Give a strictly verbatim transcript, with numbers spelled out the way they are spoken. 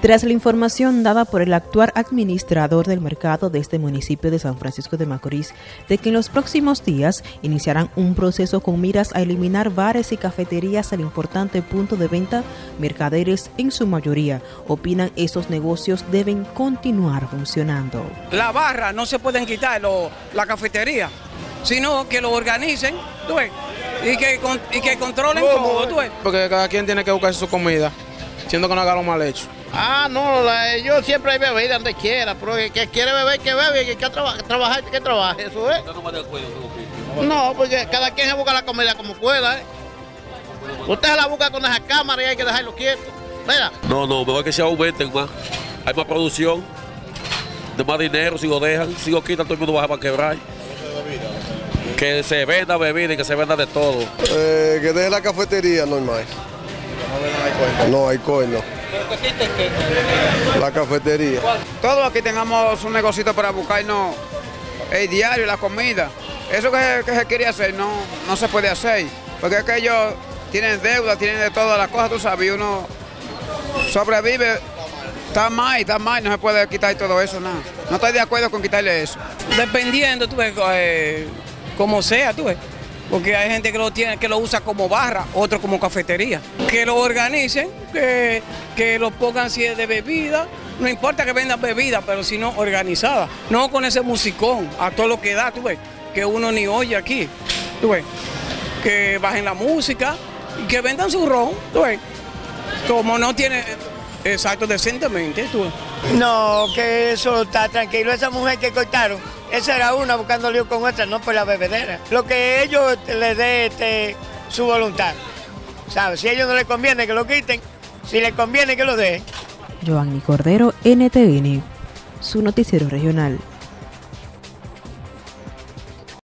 Tras la información dada por el actual administrador del mercado de este municipio de San Francisco de Macorís de que en los próximos días iniciarán un proceso con miras a eliminar bares y cafeterías al importante punto de venta, mercaderes en su mayoría opinan esos negocios deben continuar funcionando. La barra no se pueden quitar, lo, la cafetería, sino que lo organicen, ¿tú ves? Y, que, y que controlen todo, ¿tú ves? Porque cada quien tiene que buscar su comida, siendo que no haga lo mal hecho. Ah, no, la, yo siempre hay bebida donde quiera, pero el que quiere beber, que bebe, y que quiere traba, trabajar, que trabaje, eso es. No, porque cada quien se busca la comida como pueda, ¿eh? Usted se la busca con esa cámara y hay que dejarlo quieto, mira. No, no, mejor que se aumenten más, hay más producción, de más dinero, si lo dejan, si lo quitan, todo el mundo va a quebrar. Que se venda bebida y que se venda de todo. Eh, que deje la cafetería, no hay más. No hay coin, no. ¿Pero qué quiten qué? La cafetería. Todos aquí tengamos un negocito para buscarnos el diario, la comida. Eso que, que se quería hacer no, no se puede hacer. Porque es que ellos tienen deuda, tienen de todas las cosas, tú sabes, uno sobrevive, está mal, está mal, no se puede quitar todo eso, nada. No estoy de acuerdo con quitarle eso. Dependiendo, tú ves, eh, como sea, tú ves. Porque hay gente que lo tiene, que lo usa como barra, otro como cafetería. Que lo organicen, que, que lo pongan si es de bebida, no importa que vendan bebida, pero si no organizada. No con ese musicón, a todo lo que da, tú ves, que uno ni oye aquí, tú ves. Que bajen la música y que vendan su ron, tú ves. Como no tiene, exacto, decentemente, tú ves. No, que eso está tranquilo, esa mujer que cortaron. Esa era una buscando lío con otra, no por la bebedera. Lo que ellos les dé este, su voluntad, ¿sabes? Si a ellos no les conviene que lo quiten, si les conviene que lo dejen. Joanny Cordero, N T N, su noticiero regional.